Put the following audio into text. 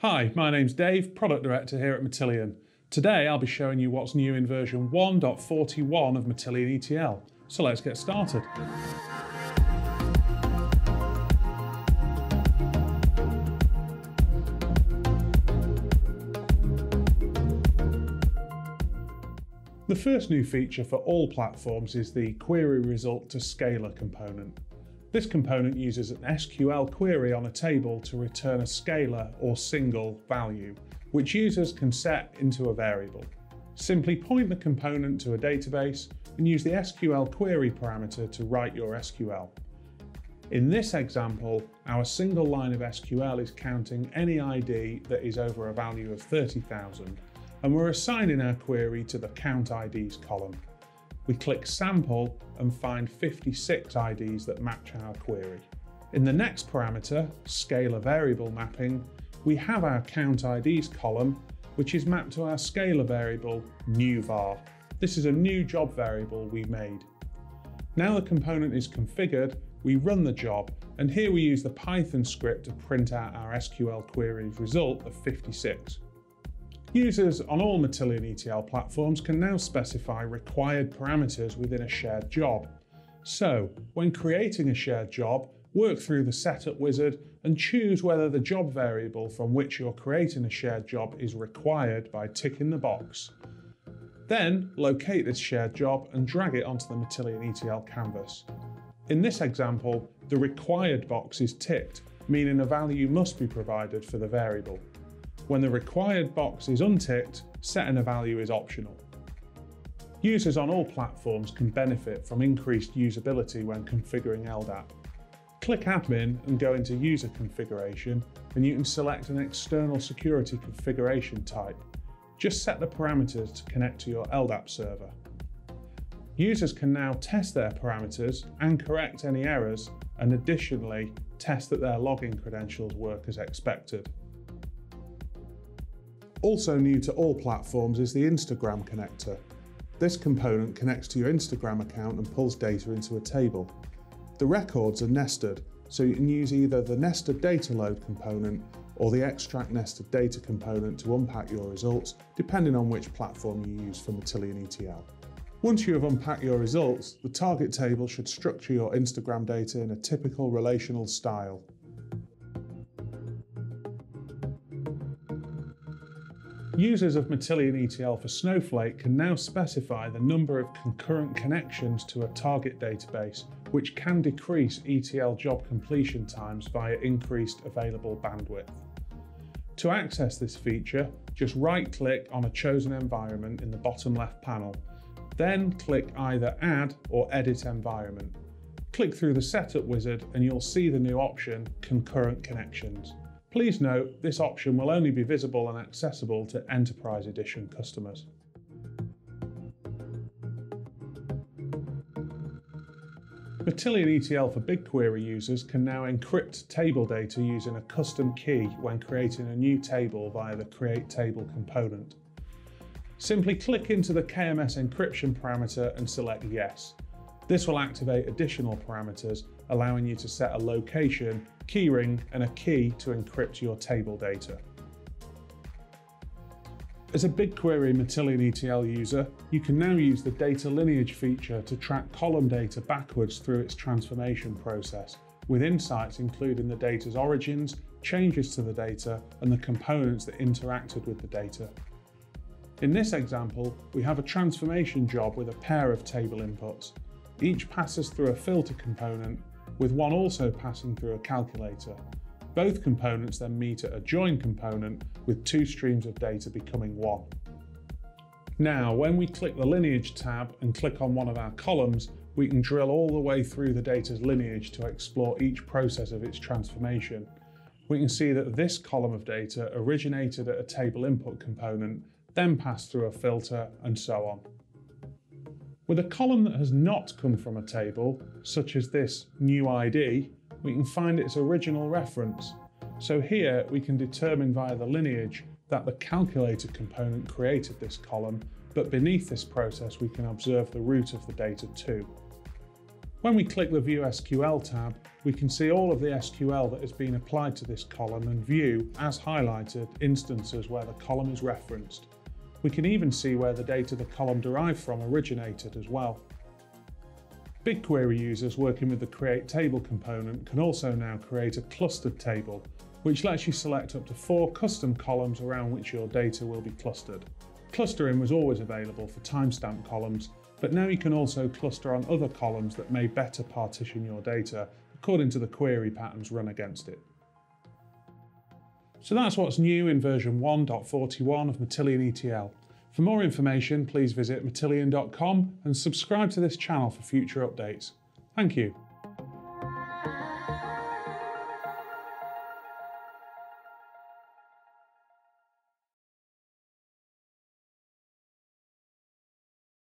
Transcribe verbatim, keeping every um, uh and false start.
Hi, my name's Dave, Product Director here at Matillion. Today I'll be showing you what's new in version one point forty-one of Matillion E T L. So let's get started. The first new feature for all platforms is the Query Result to Scalar component. This component uses an S Q L query on a table to return a scalar or single value, which users can set into a variable. Simply point the component to a database and use the S Q L query parameter to write your S Q L. In this example, our single line of S Q L is counting any I D that is over a value of thirty thousand, and we're assigning our query to the Count I Ds column. We click sample and find fifty-six I Ds that match our query. In the next parameter, scalar variable mapping, we have our count I Ds column, which is mapped to our scalar variable, new var. This is a new job variable we made. Now the component is configured, we run the job, and here we use the Python script to print out our S Q L query result of fifty-six. Users on all Matillion E T L platforms can now specify required parameters within a shared job. So, when creating a shared job, work through the setup wizard and choose whether the job variable from which you're creating a shared job is required by ticking the box. Then, locate this shared job and drag it onto the Matillion E T L canvas. In this example, the required box is ticked, meaning a value must be provided for the variable. When the required box is unticked, setting a value is optional. Users on all platforms can benefit from increased usability when configuring L D A P. Click Admin and go into User Configuration, and you can select an external security configuration type. Just set the parameters to connect to your L D A P server. Users can now test their parameters and correct any errors, and additionally, test that their login credentials work as expected. Also new to all platforms is the Instagram connector. This component connects to your Instagram account and pulls data into a table. The records are nested, so you can use either the nested data load component or the extract nested data component to unpack your results, depending on which platform you use for Matillion E T L. Once you have unpacked your results, the target table should structure your Instagram data in a typical relational style. Users of Matillion E T L for Snowflake can now specify the number of concurrent connections to a target database, which can decrease E T L job completion times via increased available bandwidth. To access this feature, just right-click on a chosen environment in the bottom left panel, then click either Add or Edit Environment. Click through the Setup wizard and you'll see the new option, Concurrent Connections. Please note, this option will only be visible and accessible to Enterprise Edition customers. Matillion E T L for BigQuery users can now encrypt table data using a custom key when creating a new table via the Create Table component. Simply click into the K M S encryption parameter and select Yes. This will activate additional parameters, allowing you to set a location, keyring, and a key to encrypt your table data. As a BigQuery Matillion E T L user, you can now use the data lineage feature to track column data backwards through its transformation process, with insights including the data's origins, changes to the data, and the components that interacted with the data. In this example, we have a transformation job with a pair of table inputs. Each passes through a filter component, with one also passing through a calculator. Both components then meet at a join component, with two streams of data becoming one. Now, when we click the Lineage tab and click on one of our columns, we can drill all the way through the data's lineage to explore each process of its transformation. We can see that this column of data originated at a table input component, then passed through a filter, and so on. With a column that has not come from a table, such as this new I D, we can find its original reference. So here we can determine via the lineage that the calculator component created this column, but beneath this process we can observe the root of the data too. When we click the View S Q L tab, we can see all of the S Q L that has been applied to this column and view, as highlighted, instances where the column is referenced. We can even see where the data the column derived from originated as well. BigQuery users working with the Create Table component can also now create a clustered table, which lets you select up to four custom columns around which your data will be clustered. Clustering was always available for timestamp columns, but now you can also cluster on other columns that may better partition your data according to the query patterns run against it. So that's what's new in version one point forty-one of Matillion E T L. For more information, please visit matillion dot com and subscribe to this channel for future updates. Thank you.